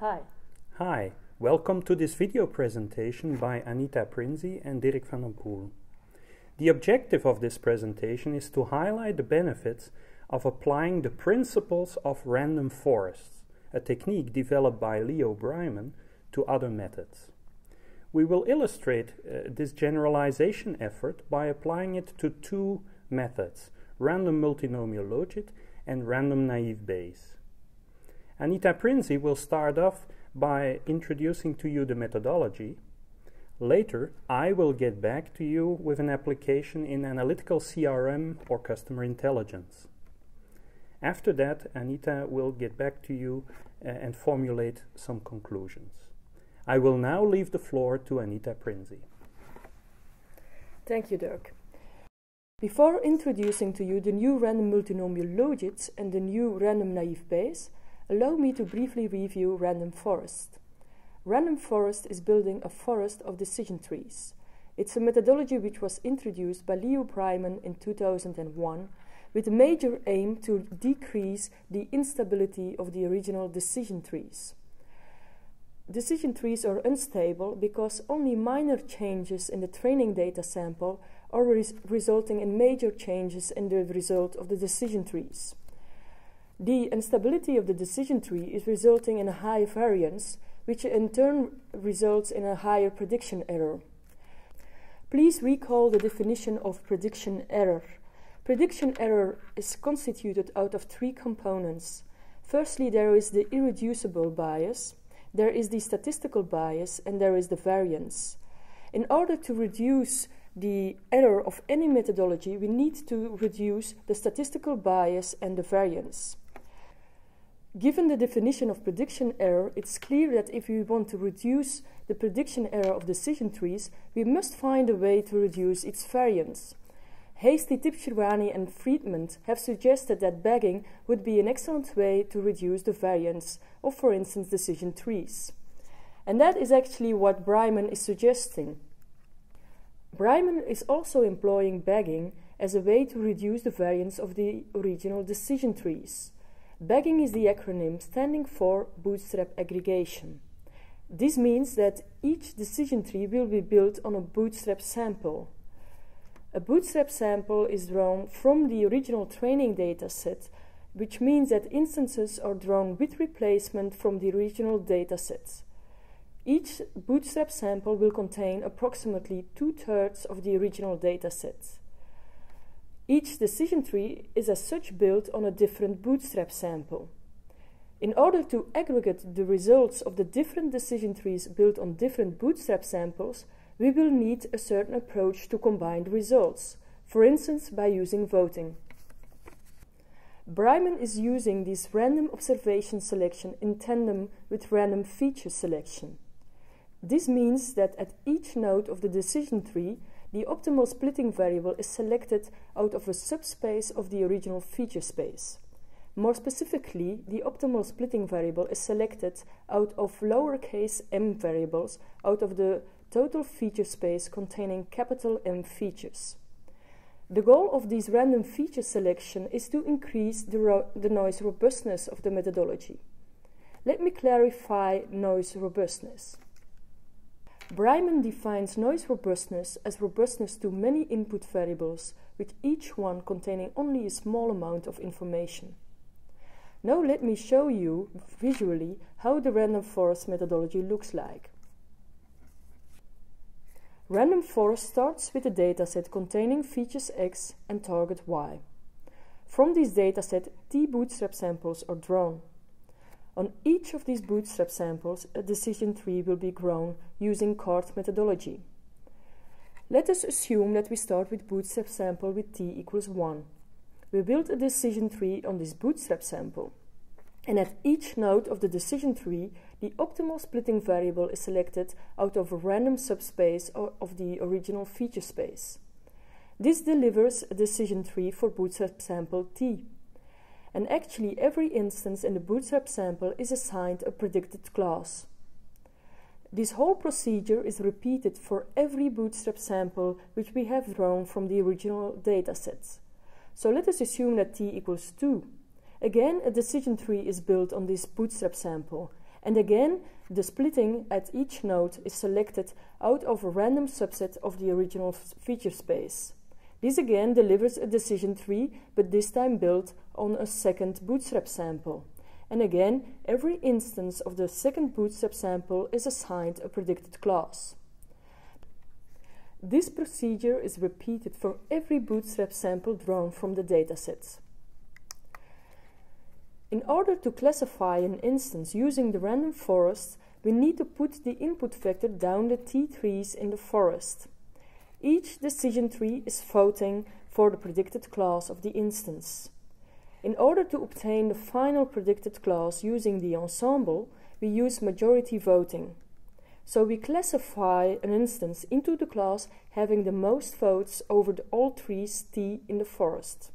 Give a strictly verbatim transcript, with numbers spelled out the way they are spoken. Hi. Hi. Welcome to this video presentation by Anita Prinzie and Dirk van den Poel. The objective of this presentation is to highlight the benefits of applying the principles of random forests, a technique developed by Leo Breiman, to other methods. We will illustrate uh, this generalization effort by applying it to two methods, Random Multinomial Logit and Random Naive Bayes. Anita Prinzie will start off by introducing to you the methodology. Later, I will get back to you with an application in analytical C R M or customer intelligence. After that, Anita will get back to you uh, and formulate some conclusions. I will now leave the floor to Anita Prinzie. Thank you, Dirk. Before introducing to you the new Random Multinomial Logits and the new Random Naive Bayes, allow me to briefly review Random Forest. Random Forest is building a forest of decision trees. It's a methodology which was introduced by Leo Breiman in two thousand one with a major aim to decrease the instability of the original decision trees. Decision trees are unstable because only minor changes in the training data sample are res resulting in major changes in the result of the decision trees. The instability of the decision tree is resulting in a high variance, which in turn results in a higher prediction error. Please recall the definition of prediction error. Prediction error is constituted out of three components. Firstly, there is the irreducible bias, there is the statistical bias, and there is the variance. In order to reduce the error of any methodology, we need to reduce the statistical bias and the variance. Given the definition of prediction error, it's clear that if we want to reduce the prediction error of decision trees, we must find a way to reduce its variance. Hastie, Tibshirani and Friedman have suggested that bagging would be an excellent way to reduce the variance of, for instance, decision trees. And that is actually what Breiman is suggesting. Breiman is also employing bagging as a way to reduce the variance of the original decision trees. Bagging is the acronym standing for bootstrap aggregation. This means that each decision tree will be built on a bootstrap sample. A bootstrap sample is drawn from the original training dataset, which means that instances are drawn with replacement from the original datasets. Each bootstrap sample will contain approximately two-thirds of the original dataset. Each decision tree is as such built on a different bootstrap sample. In order to aggregate the results of the different decision trees built on different bootstrap samples, we will need a certain approach to combine the results, for instance by using voting. Breiman is using this random observation selection in tandem with random feature selection. This means that at each node of the decision tree, the optimal splitting variable is selected out of a subspace of the original feature space. More specifically, the optimal splitting variable is selected out of lowercase m variables out of the total feature space containing capital M features. The goal of this random feature selection is to increase the, ro the noise robustness of the methodology. Let me clarify noise robustness. Breiman defines noise robustness as robustness to many input variables, with each one containing only a small amount of information. Now let me show you visually how the random forest methodology looks like. Random forest starts with a dataset containing features X and target Y. From this dataset, T bootstrap samples are drawn. On each of these bootstrap samples, a decision tree will be grown using CART methodology. Let us assume that we start with bootstrap sample with T equals one. We build a decision tree on this bootstrap sample. And at each node of the decision tree, the optimal splitting variable is selected out of a random subspace of the original feature space. This delivers a decision tree for bootstrap sample T. And actually, every instance in the bootstrap sample is assigned a predicted class. This whole procedure is repeated for every bootstrap sample which we have drawn from the original datasets. So let us assume that T equals two. Again, a decision tree is built on this bootstrap sample, And again, the splitting at each node is selected out of a random subset of the original feature space. This again delivers a decision tree, but this time built on a second bootstrap sample. And again, every instance of the second bootstrap sample is assigned a predicted class. This procedure is repeated for every bootstrap sample drawn from the datasets. In order to classify an instance using the random forest, we need to put the input vector down the T trees in the forest. Each decision tree is voting for the predicted class of the instance. In order to obtain the final predicted class using the ensemble, we use majority voting. So we classify an instance into the class having the most votes over the all trees T in the forest.